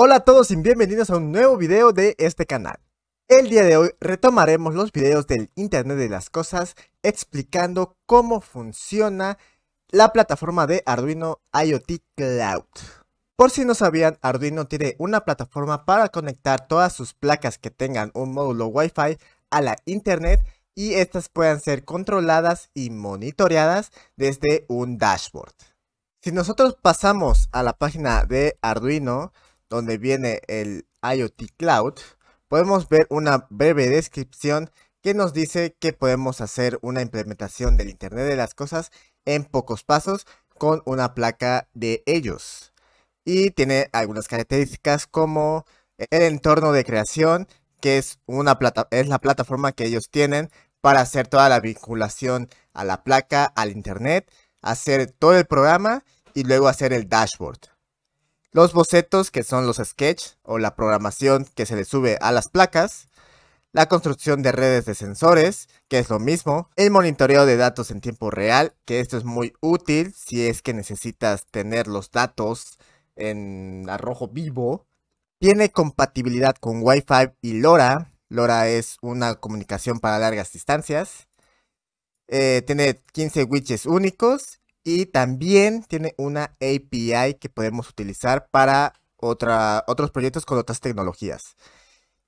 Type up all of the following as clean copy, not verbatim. Hola a todos y bienvenidos a un nuevo video de este canal. El día de hoy retomaremos los videos del Internet de las Cosas explicando cómo funciona la plataforma de Arduino IoT Cloud. Por si no sabían, Arduino tiene una plataforma para conectar todas sus placas que tengan un módulo Wi-Fi a la Internet y estas puedan ser controladas y monitoreadas desde un dashboard. Si nosotros pasamos a la página de Arduino, donde viene el IoT Cloud, podemos ver una breve descripción que nos dice que podemos hacer una implementación del Internet de las Cosas en pocos pasos con una placa de ellos. Y tiene algunas características como el entorno de creación, que es la plataforma que ellos tienen para hacer toda la vinculación a la placa, al Internet, hacer todo el programa y luego hacer el dashboard. Los bocetos, que son los sketch o la programación que se le sube a las placas. La construcción de redes de sensores, que es lo mismo. El monitoreo de datos en tiempo real, que esto es muy útil si es que necesitas tener los datos en arrojo vivo. Tiene compatibilidad con Wi-Fi y LoRa. LoRa es una comunicación para largas distancias. Tiene 15 widgets únicos. Y también tiene una API que podemos utilizar para otros proyectos con otras tecnologías.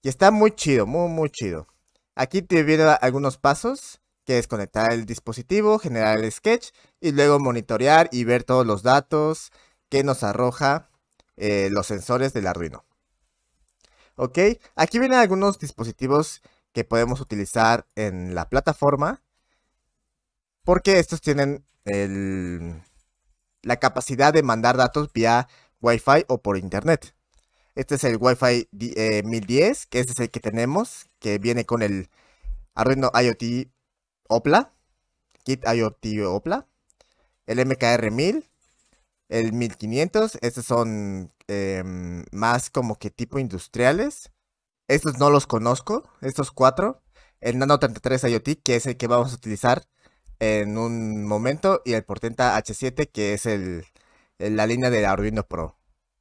Y está muy chido, muy chido. Aquí te vienen algunos pasos, que es conectar el dispositivo, generar el sketch y luego monitorear y ver todos los datos que nos arroja los sensores del Arduino. Ok, aquí vienen algunos dispositivos que podemos utilizar en la plataforma, porque estos tienen la capacidad de mandar datos vía Wi-Fi o por internet. Este es el Wi-Fi 1010, que este es el que tenemos, que viene con el Arduino IoT Opla Kit, IoT Opla, el MKR 1000, el 1500. Estos son más como que tipo industriales. Estos no los conozco, estos cuatro. El Nano 33 IoT, que es el que vamos a utilizar en un momento, y el Portenta H7, que es la línea del Arduino Pro.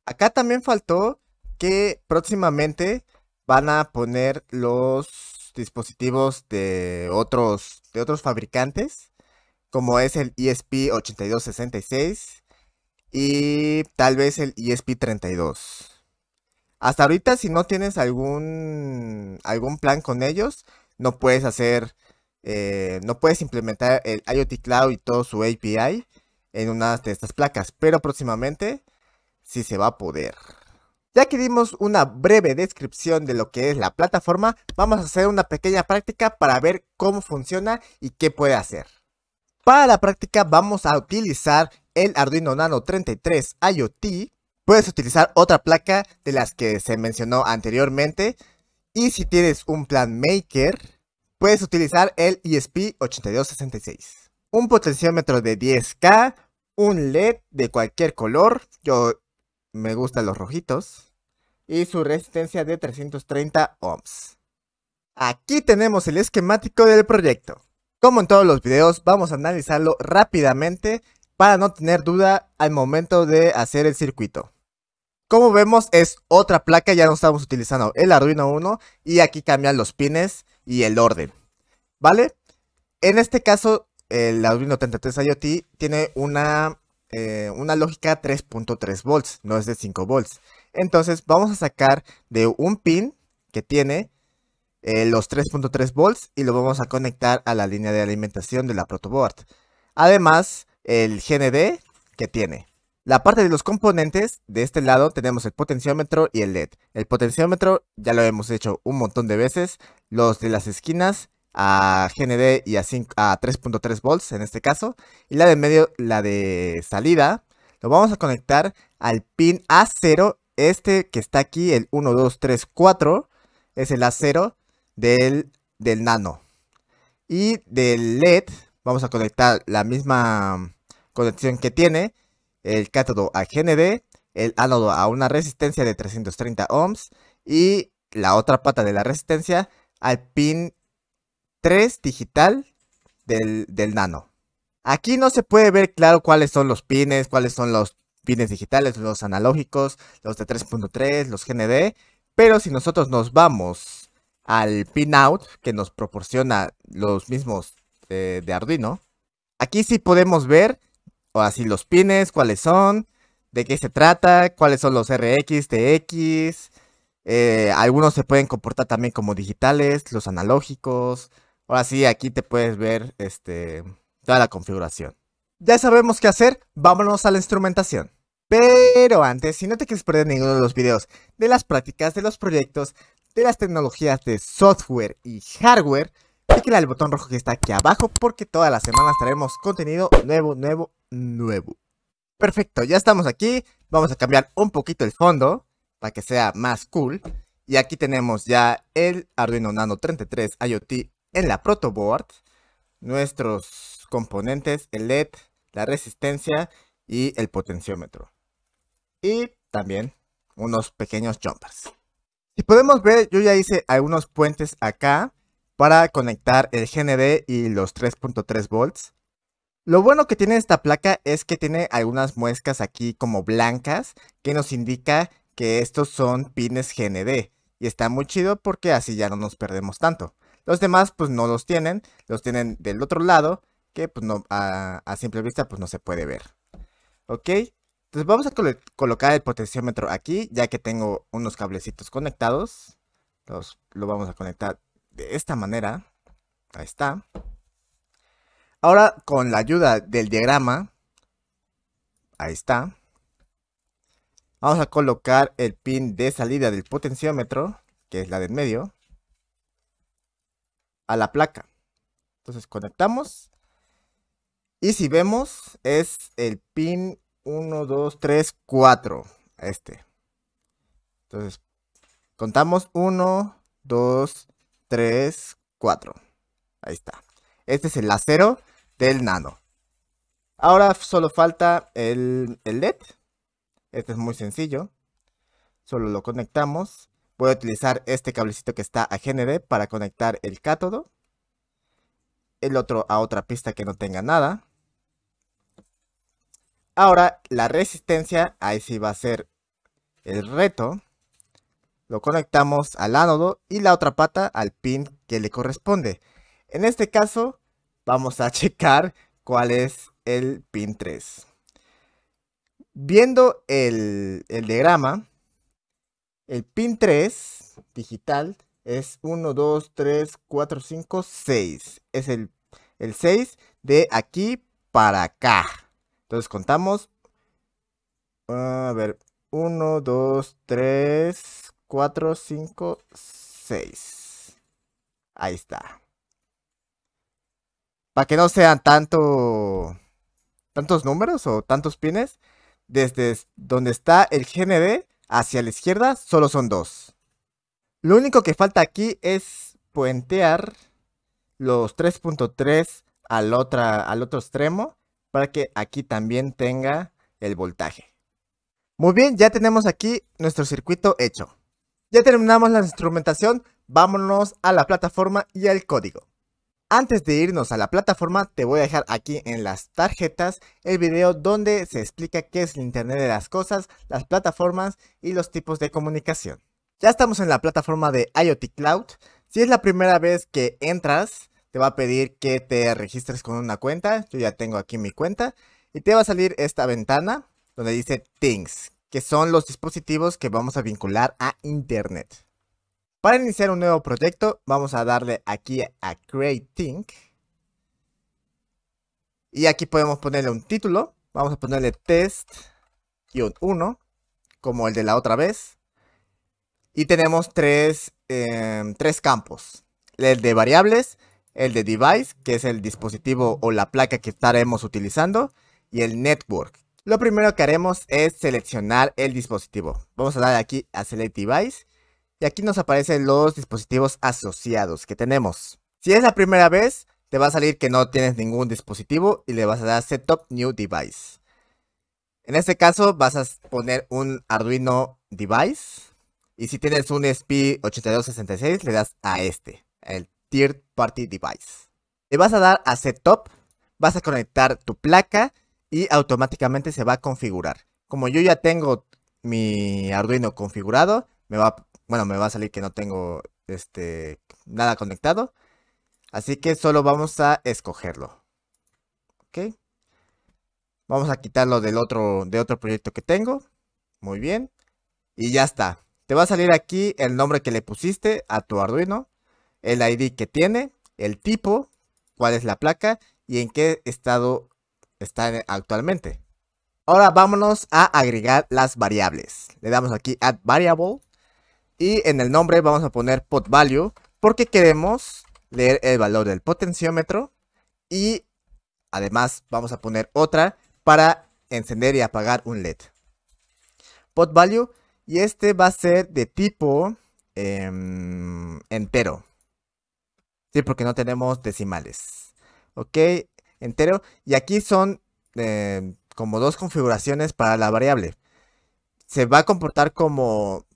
Acá también faltó que próximamente van a poner los dispositivos de otros fabricantes, como es el ESP8266 y tal vez el ESP32. Hasta ahorita, si no tienes algún plan con ellos, no puedes hacer... no puedes implementar el IoT Cloud y todo su API en una de estas placas, pero próximamente sí se va a poder. Ya que dimos una breve descripción de lo que es la plataforma, vamos a hacer una pequeña práctica para ver cómo funciona y qué puede hacer. Para la práctica vamos a utilizar el Arduino Nano 33 IoT. Puedes utilizar otra placa de las que se mencionó anteriormente, y si tienes un plan maker puedes utilizar el ESP8266. Un potenciómetro de 10K, un LED de cualquier color, yo me gustan los rojitos, y su resistencia de 330 ohms. Aquí tenemos el esquemático del proyecto. Como en todos los videos, vamos a analizarlo rápidamente para no tener duda al momento de hacer el circuito. Como vemos, es otra placa, ya no estamos utilizando el Arduino Uno, y aquí cambian los pines y el orden, ¿vale? En este caso, el Arduino 33 IoT tiene una lógica 3.3 volts, no es de 5 volts. Entonces, vamos a sacar de un pin que tiene los 3.3 volts y lo vamos a conectar a la línea de alimentación de la protoboard. Además, el GND que tiene. La parte de los componentes, de este lado tenemos el potenciómetro y el LED. El potenciómetro ya lo hemos hecho un montón de veces. Los de las esquinas a GND y a 3.3 volts en este caso. Y la de medio, la de salida, lo vamos a conectar al pin A0. Este que está aquí, el 1, 2, 3, 4, es el A0 del Nano. Y del LED vamos a conectar la misma conexión que tiene. El cátodo a GND, el ánodo a una resistencia de 330 ohms y la otra pata de la resistencia al pin 3 digital del Nano. Aquí no se puede ver claro cuáles son los pines, cuáles son los pines digitales, los analógicos, los de 3.3, los GND. Pero si nosotros nos vamos al pinout que nos proporciona los mismos de Arduino, aquí sí podemos ver así los pines, cuáles son, de qué se trata, cuáles son los RX, TX. Algunos se pueden comportar también como digitales, los analógicos. Ahora sí, aquí te puedes ver toda la configuración. Ya sabemos qué hacer, vámonos a la instrumentación. Pero antes, si no te quieres perder ninguno de los videos de las prácticas, de los proyectos, de las tecnologías de software y hardware, clic al botón rojo que está aquí abajo, porque todas las semanas traemos contenido nuevo. Perfecto, ya estamos aquí. Vamos a cambiar un poquito el fondo para que sea más cool. Y aquí tenemos ya el Arduino Nano 33 IoT en la protoboard, nuestros componentes, el LED, la resistencia y el potenciómetro. Y también unos pequeños jumpers. Si podemos ver, yo ya hice algunos puentes acá para conectar el GND y los 3.3 volts. Lo bueno que tiene esta placa es que tiene algunas muescas aquí como blancas, que nos indica que estos son pines GND. Y está muy chido porque así ya no nos perdemos tanto. Los demás pues no los tienen del otro lado, que pues no, a simple vista pues no se puede ver. Ok, entonces vamos a colocar el potenciómetro aquí, ya que tengo unos cablecitos conectados. Lo vamos a conectar de esta manera. Ahí está. Ahora con la ayuda del diagrama. Ahí está. Vamos a colocar el pin de salida del potenciómetro, que es la del medio, a la placa. Entonces conectamos. Y si vemos, es el pin 1, 2, 3, 4. Entonces contamos 1, 2, 3, 4. Ahí está. Este es el acero del Nano. Ahora solo falta el LED. Este es muy sencillo. Solo lo conectamos. Voy a utilizar este cablecito que está a GND para conectar el cátodo. El otro a otra pista que no tenga nada. Ahora la resistencia, ahí sí va a ser el reto. Lo conectamos al ánodo y la otra pata al pin que le corresponde. En este caso, vamos a checar cuál es el pin 3. Viendo el diagrama, el pin 3 digital es 1, 2, 3, 4, 5, 6. Es el 6 de aquí para acá. Entonces contamos. A ver, 1, 2, 3... 4, 5, 6. Ahí está. Para que no sean tantos números o tantos pines, desde donde está el GND hacia la izquierda solo son 2. Lo único que falta aquí es puentear los 3.3 al otro extremo para que aquí también tenga el voltaje. Muy bien, ya tenemos aquí nuestro circuito hecho. Ya terminamos la instrumentación, vámonos a la plataforma y al código. Antes de irnos a la plataforma, te voy a dejar aquí en las tarjetas el video donde se explica qué es el Internet de las cosas, las plataformas y los tipos de comunicación. Ya estamos en la plataforma de IoT Cloud. Si es la primera vez que entras, te va a pedir que te registres con una cuenta. Yo ya tengo aquí mi cuenta. Y te va a salir esta ventana donde dice Things, que son los dispositivos que vamos a vincular a Internet. Para iniciar un nuevo proyecto, vamos a darle aquí a Creating. Y aquí podemos ponerle un título. Vamos a ponerle Test-1, como el de la otra vez. Y tenemos tres campos. El de variables, el de device, que es el dispositivo o la placa que estaremos utilizando, y el network. Lo primero que haremos es seleccionar el dispositivo. Vamos a dar aquí a Select Device. Y aquí nos aparecen los dispositivos asociados que tenemos. Si es la primera vez, te va a salir que no tienes ningún dispositivo y le vas a dar Setup New Device. En este caso vas a poner un Arduino Device. Y si tienes un ESP8266, le das a el Third Party Device. Le vas a dar a Setup. Vas a conectar tu placa y automáticamente se va a configurar. Como yo ya tengo mi Arduino configurado, me va a salir que no tengo nada conectado. Así que solo vamos a escogerlo. Ok. Vamos a quitarlo de otro proyecto que tengo. Muy bien. Y ya está. Te va a salir aquí el nombre que le pusiste a tu Arduino, el ID que tiene, el tipo, cuál es la placa y en qué estado está actualmente. Ahora vámonos a agregar las variables. Le damos aquí Add Variable. Y en el nombre vamos a poner Pot Value, porque queremos leer el valor del potenciómetro. Y además vamos a poner otra para encender y apagar un LED. Pot Value. Y este va a ser de tipo entero. Sí, porque no tenemos decimales. Ok, entero. Y aquí son como dos configuraciones para la variable. Se va a comportar como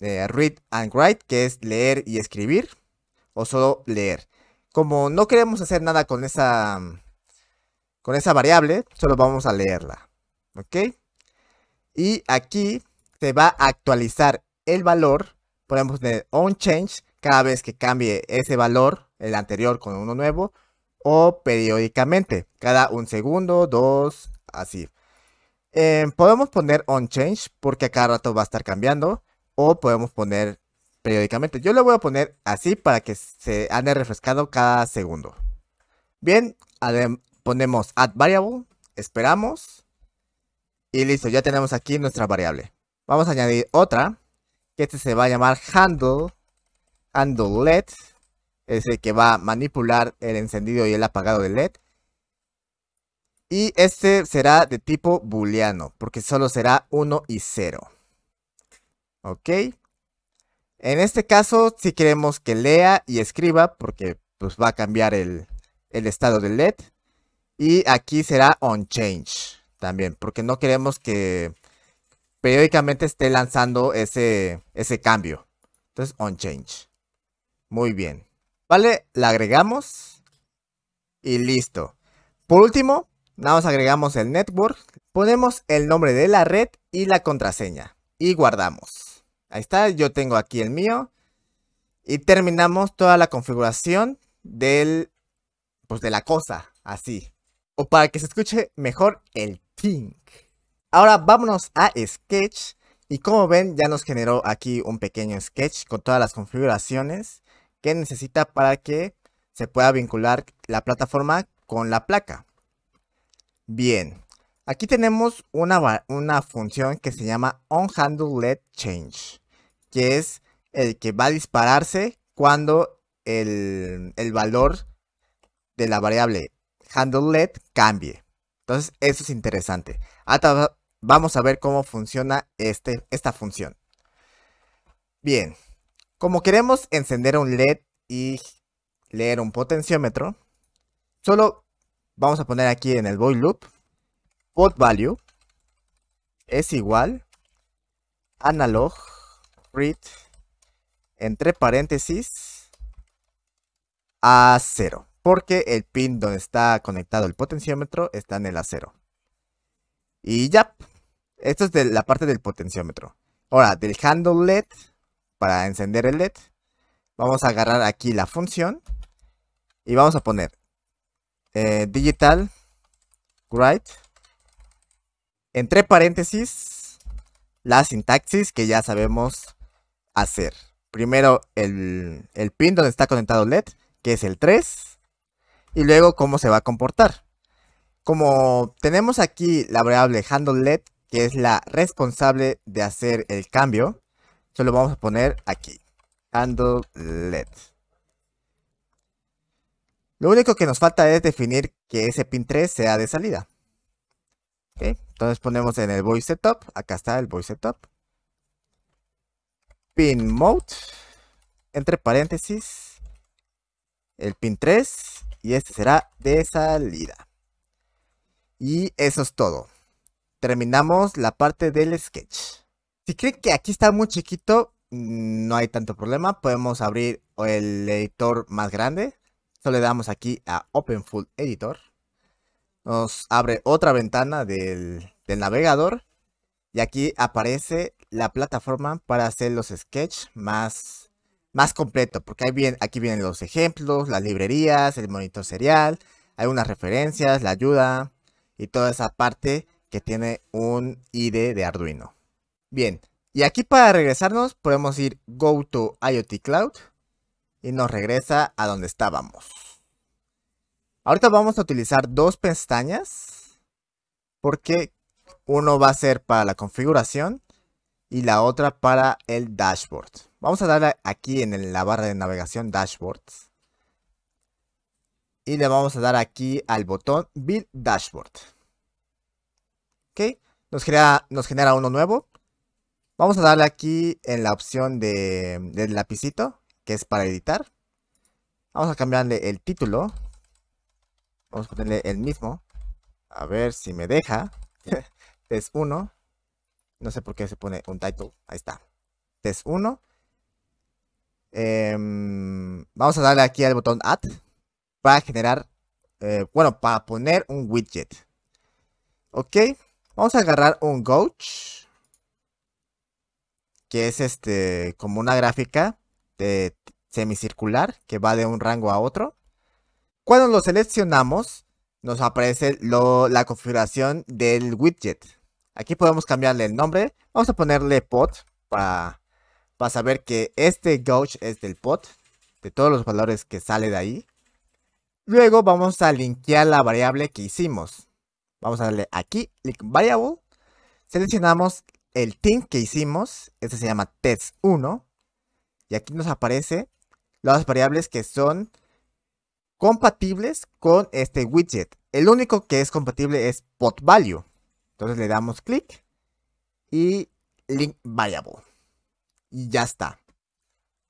read and write, que es leer y escribir, o solo leer. Como no queremos hacer nada con esa variable, solo vamos a leerla. Ok. Y aquí se va a actualizar el valor. Podemos poner on change cada vez que cambie ese valor, el anterior con uno nuevo, o periódicamente, cada un segundo, dos, así. Podemos poner on change porque a cada rato va a estar cambiando, o podemos poner periódicamente. Yo le voy a poner así para que se ande refrescado cada segundo. Bien, ponemos add variable, esperamos y listo, ya tenemos aquí nuestra variable. Vamos a añadir otra, que se va a llamar handle LED, es el que va a manipular el encendido y el apagado del LED. Y este será de tipo booleano, porque solo será 1 y 0. Ok. En este caso, si queremos que lea y escriba, porque pues va a cambiar el estado del LED. Y aquí será on change también, porque no queremos que periódicamente esté lanzando ese cambio. Entonces, on change. Muy bien. Vale, la agregamos. Y listo. Por último, nada más agregamos el network. Ponemos el nombre de la red y la contraseña. Y guardamos. Ahí está, yo tengo aquí el mío. Y terminamos toda la configuración de la cosa. Así. O para que se escuche mejor, el ting. Ahora vámonos a Sketch. Y como ven, ya nos generó aquí un pequeño sketch con todas las configuraciones que necesita para que se pueda vincular la plataforma con la placa. Bien, aquí tenemos una función que se llama onHandleLedChange, que es el que va a dispararse cuando el valor de la variable handleLed cambie. Entonces eso es interesante. Ahora vamos a ver cómo funciona esta función. Bien, como queremos encender un LED y leer un potenciómetro, solo vamos a poner aquí en el void loop, potValue es igual analog read entre paréntesis a 0, porque el pin donde está conectado el potenciómetro está en el A0. Y ya, esto es de la parte del potenciómetro. Ahora, del handle LED, para encender el LED, vamos a agarrar aquí la función y vamos a poner digital write entre paréntesis la sintaxis que ya sabemos hacer. Primero el pin donde está conectado LED, que es el 3, y luego cómo se va a comportar. Como tenemos aquí la variable handleLED, que es la responsable de hacer el cambio, solo vamos a poner aquí handleLED. Lo único que nos falta es definir que ese pin 3 sea de salida. ¿Okay? Entonces ponemos en el void setup. Acá está el void setup. Pin mode. Entre paréntesis. El pin 3. Y este será de salida. Y eso es todo. Terminamos la parte del sketch. Si creen que aquí está muy chiquito, no hay tanto problema. Podemos abrir el editor más grande. Solo le damos aquí a Open Full Editor. Nos abre otra ventana del navegador. y aquí aparece la plataforma para hacer los sketches más completo, porque aquí vienen los ejemplos, las librerías, el monitor serial, algunas referencias, la ayuda y toda esa parte que tiene un IDE de Arduino. Bien, y aquí para regresarnos podemos ir Go to IoT Cloud y nos regresa a donde estábamos. Ahorita vamos a utilizar dos pestañas porque uno va a ser para la configuración y la otra para el dashboard. Vamos a darle aquí en la barra de navegación Dashboards. Y le vamos a dar aquí al botón Build Dashboard. Ok, nos genera uno nuevo. Vamos a darle aquí en la opción del lapicito, que es para editar. Vamos a cambiarle el título. Vamos a ponerle el mismo. A ver si me deja. Test 1. No sé por qué se pone un title. Ahí está. Test 1. Vamos a darle aquí al botón Add. Para generar, para poner un widget. Ok, vamos a agarrar un gauge, que es como una gráfica de semicircular que va de un rango a otro. Cuando lo seleccionamos, nos aparece la configuración del widget. Aquí podemos cambiarle el nombre. Vamos a ponerle pod para saber que este gauge es del pod, de todos los valores que sale de ahí. Luego vamos a linkear la variable que hicimos. Vamos a darle aquí, link variable. Seleccionamos el thing que hicimos. Este se llama test1. Y aquí nos aparece las variables que son compatibles con este widget. El único que es compatible es podValue. Entonces le damos clic y link variable. Y ya está.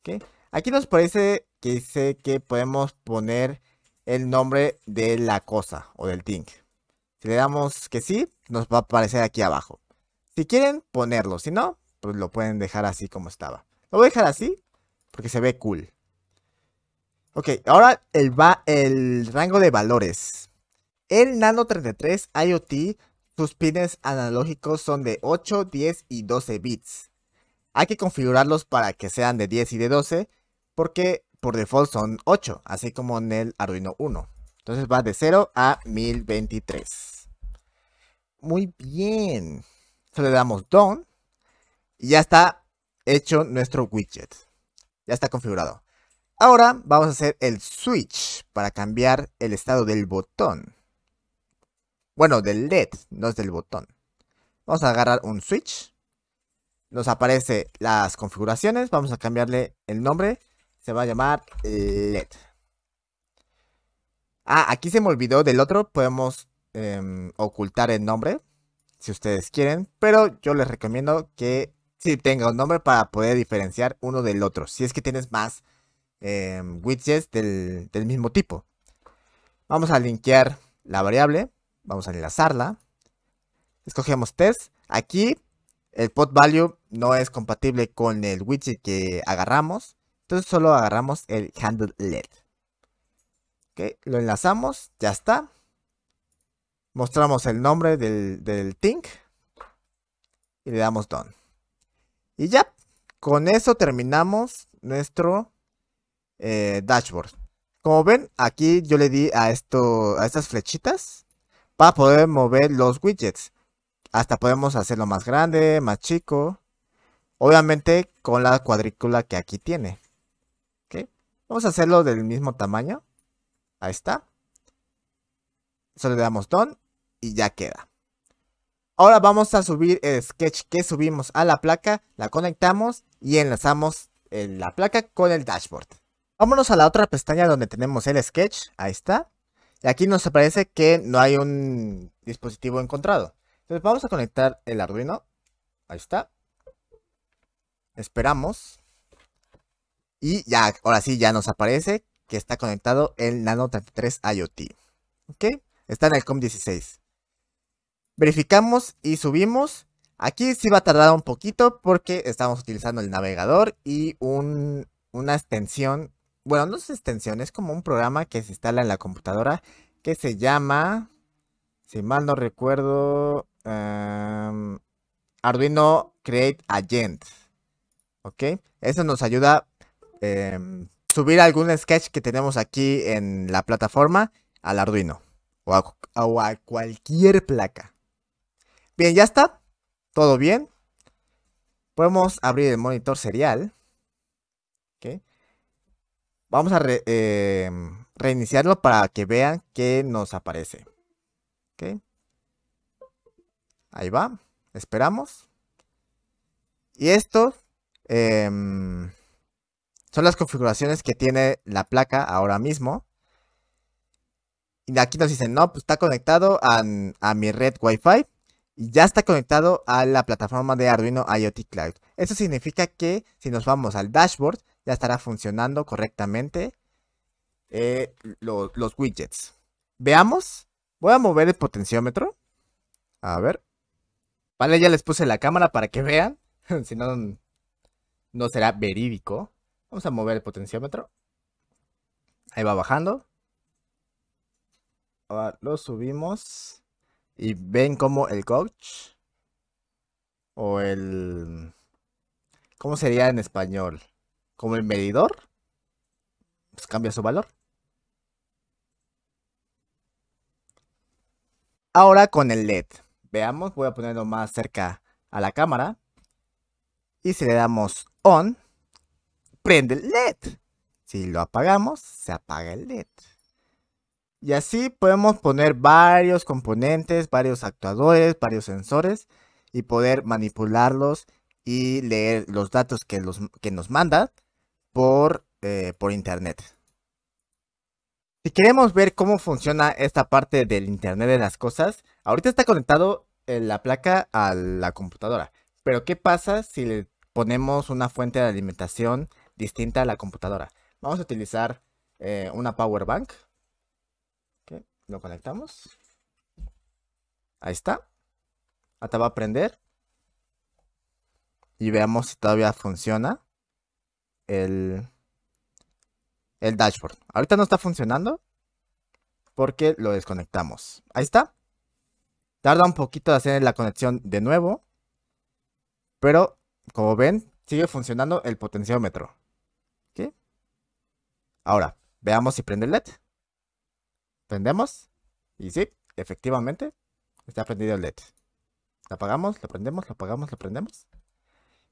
¿Okay? Aquí nos parece que dice que podemos poner el nombre de la cosa o del thing. Si le damos que sí, nos va a aparecer aquí abajo. Si quieren ponerlo, si no, pues lo pueden dejar así como estaba. Lo voy a dejar así porque se ve cool. Ok, ahora el rango de valores. El Nano 33 IoT, sus pines analógicos son de 8, 10 y 12 bits. Hay que configurarlos para que sean de 10 y de 12 porque por default son 8, así como en el Arduino Uno. Entonces va de 0 a 1023. Muy bien. Entonces le damos Done. Y ya está hecho nuestro widget. Ya está configurado. Ahora vamos a hacer el switch para cambiar el estado del botón. Bueno, del LED, no es del botón. Vamos a agarrar un switch. Nos aparecen las configuraciones. Vamos a cambiarle el nombre. Se va a llamar LED. Ah, aquí se me olvidó del otro. Podemos ocultar el nombre, si ustedes quieren. Pero yo les recomiendo que sí tenga un nombre para poder diferenciar uno del otro. Si es que tienes más widgets del mismo tipo. Vamos a linkear la variable. Vamos a enlazarla. Escogemos test. Aquí el podValue no es compatible con el widget que agarramos. Entonces solo agarramos el handle LED. Ok, lo enlazamos, ya está. Mostramos el nombre del thing. Y le damos done. Y ya, con eso terminamos nuestro dashboard. Como ven, aquí yo le di a estas flechitas para poder mover los widgets. Hasta podemos hacerlo más grande, más chico. Obviamente con la cuadrícula que aquí tiene. Vamos a hacerlo del mismo tamaño. Ahí está. Solo le damos done y ya queda. Ahora vamos a subir el sketch que subimos a la placa. La conectamos y enlazamos la placa con el dashboard. Vámonos a la otra pestaña donde tenemos el sketch. Ahí está. Y aquí nos aparece que no hay un dispositivo encontrado. Entonces vamos a conectar el Arduino. Ahí está. Esperamos. Y ya, ahora sí, ya nos aparece que está conectado el Nano 33 IoT. ¿Ok? Está en el COM16. Verificamos y subimos. Aquí sí va a tardar un poquito porque estamos utilizando el navegador y una extensión. Bueno, no es extensión, es como un programa que se instala en la computadora que se llama, si mal no recuerdo, Arduino Create Agent. ¿Ok? Eso nos ayuda subir algún sketch que tenemos aquí en la plataforma al Arduino o a cualquier placa. Bien, ya está. Todo bien. Podemos abrir el monitor serial. ¿Ok? Vamos a reiniciarlo para que vean qué nos aparece. ¿Ok? Ahí va. Esperamos. Y esto son las configuraciones que tiene la placa ahora mismo. Y aquí nos dicen, no, pues está conectado a mi red Wi-Fi. Y ya está conectado a la plataforma de Arduino IoT Cloud. Eso significa que si nos vamos al dashboard, ya estará funcionando correctamente los widgets. Veamos. Voy a mover el potenciómetro. A ver. Vale, ya les puse la cámara para que vean. Si no, no será verídico. Vamos a mover el potenciómetro. Ahí va bajando. Ahora lo subimos. Y ven como el coach. O el... ¿Cómo sería en español? Como el medidor. Pues cambia su valor. Ahora con el LED. Veamos, voy a ponerlo más cerca a la cámara. Y si le damos on, prende el LED. Si lo apagamos, se apaga el LED. Y así podemos poner varios componentes, varios actuadores, varios sensores y poder manipularlos y leer los datos que nos mandan por internet. Si queremos ver cómo funciona esta parte del internet de las cosas, ahorita está conectado la placa a la computadora. Pero ¿qué pasa si le ponemos una fuente de alimentación distinta a la computadora? Vamos a utilizar una power bank. Lo conectamos. Ahí está. Hasta va a prender. Y veamos si todavía funciona el dashboard. Ahorita no está funcionando porque lo desconectamos. Ahí está. Tarda un poquito de hacer la conexión de nuevo. Pero como ven, sigue funcionando el potenciómetro. ¿Ok? Ahora, veamos si prende el LED. Prendemos y sí, efectivamente está prendido el LED. Lo apagamos, lo prendemos, lo apagamos, lo prendemos.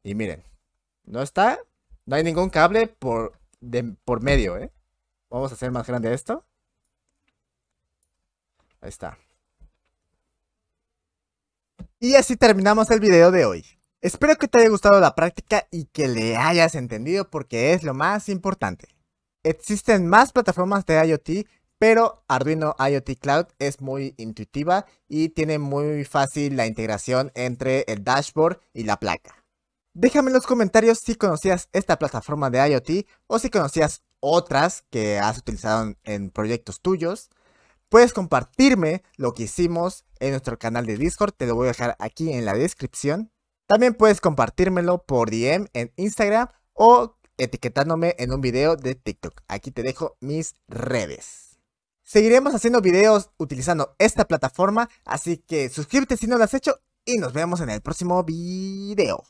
Y miren, no hay ningún cable por medio, ¿eh? Vamos a hacer más grande esto. Ahí está. Y así terminamos el video de hoy. Espero que te haya gustado la práctica y que le hayas entendido porque es lo más importante. Existen más plataformas de IoT, pero Arduino IoT Cloud es muy intuitiva y tiene muy fácil la integración entre el dashboard y la placa. Déjame en los comentarios si conocías esta plataforma de IoT o si conocías otras que has utilizado en proyectos tuyos. Puedes compartirme lo que hicimos en nuestro canal de Discord, te lo voy a dejar aquí en la descripción. También puedes compartírmelo por DM en Instagram o etiquetándome en un video de TikTok. Aquí te dejo mis redes. Seguiremos haciendo videos utilizando esta plataforma, así que suscríbete si no lo has hecho y nos vemos en el próximo video.